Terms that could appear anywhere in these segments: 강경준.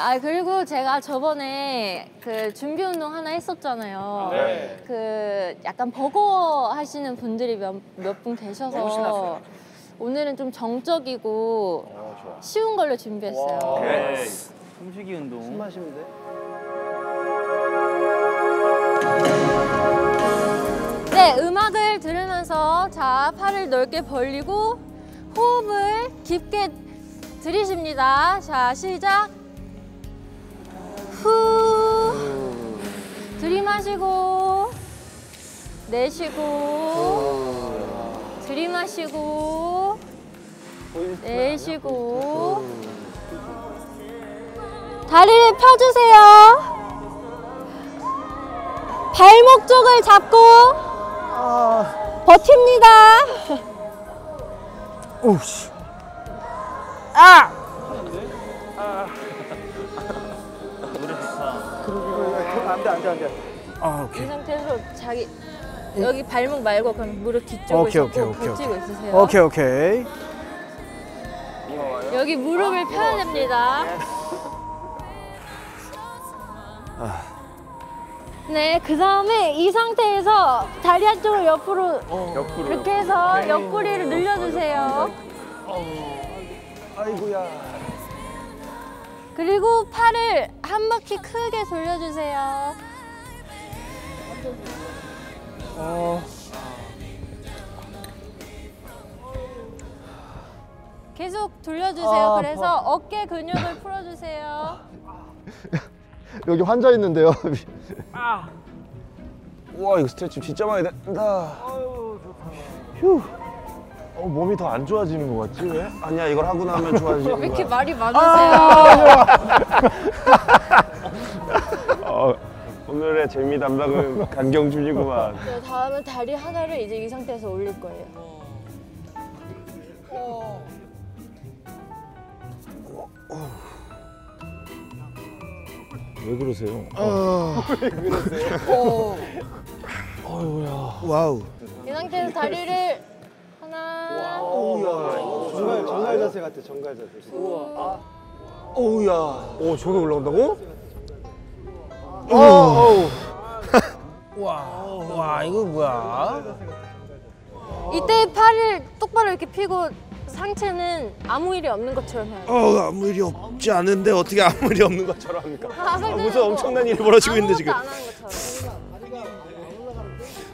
아, 그리고 제가 저번에 그 준비 운동 하나 했었잖아요. 네. 그 약간 버거워 하시는 분들이 몇 분 계셔서 오늘은 좀 정적이고 쉬운 걸로 준비했어요. 숨쉬기 운동. 숨 마시면 돼? 네, 음악을 들으면서 자, 팔을 넓게 벌리고 호흡을 깊게 들이십니다. 자, 시작. 후. 들이마시고 내쉬고 들이마시고 내쉬고. 다리를 펴주세요. 발목 쪽을 잡고 버팁니다. 오우씨. 아! 안돼. 아, 오케이. 이 상태에서 자기 여기 발목 말고 그럼 무릎 뒤쪽을 잡고 버티고 있으세요. 오케이. 여기 무릎을 펴야 됩니다. 네, 그 다음에 이 상태에서 다리 한쪽을 옆으로 이렇게 해서 옆구리를 늘려주세요. 아이고야. 그리고 팔을 한 바퀴 크게 돌려주세요. 계속 돌려주세요. 그래서 어깨 근육을 풀어주세요. 여기 환자 있는데요. 우와, 이거 스트레칭 진짜 많이 된다. 휴. 몸이 더 안 좋아지는 것 같지, 왜? 아니야, 이걸 하고 나면 좋아지는 거야. 왜 이렇게 말이 많으세요? 오늘의 재미 담당은 강경준이구만. 네, 다음은 다리 하나를 이제 이 상태에서 올릴 거예요. 왜 그러세요? 왜 그러세요? 어이구야. 와우. 이 상태에서 다리를 하나. 오우야. 정갈 자세 같아, 정갈 자세. 우와. 오우야. 오, 저게 올라온다고? 와, 이거 뭐야? 이때 팔을 똑바로 이렇게 펴고 상체는 아무 일이 없는 것처럼 해요. 아무 일이 없지 않은데 어떻게 아무 일이 없는 것처럼 합니까? 무슨 엄청난 일이 벌어지고 있는데 지금.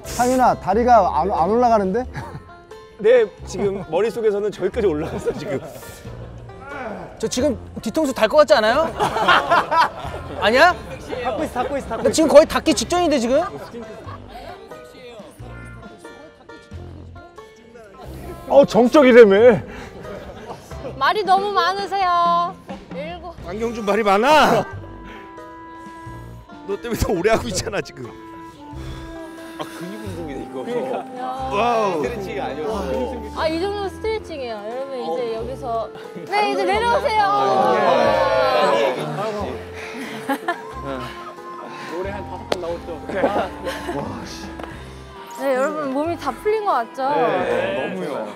상윤아, 다리가 안 올라가는데? 네, 지금 머릿속에서는 저기까지 올라갔어, 지금. 저 지금 뒤통수 닿을 것 같지 않아요? 아니야? 닿고 있어. 나 지금 거의 닿기 직전인데, 지금? 정적이라며. 말이 너무 많으세요. 강경준 말이 많아? 너 때문에 더 오래 하고 있잖아, 지금. 근육 운동이네, 이거. 그러니까. 와우. 스트레칭이 아니었어. 이 정도면 스트레칭이에요. 여러분, 이제 여기서. 네, 이제 내려오세요. 노래 한 5번 나왔죠. 네, 여러분, 몸이 다 풀린 것 같죠? 네, 너무요.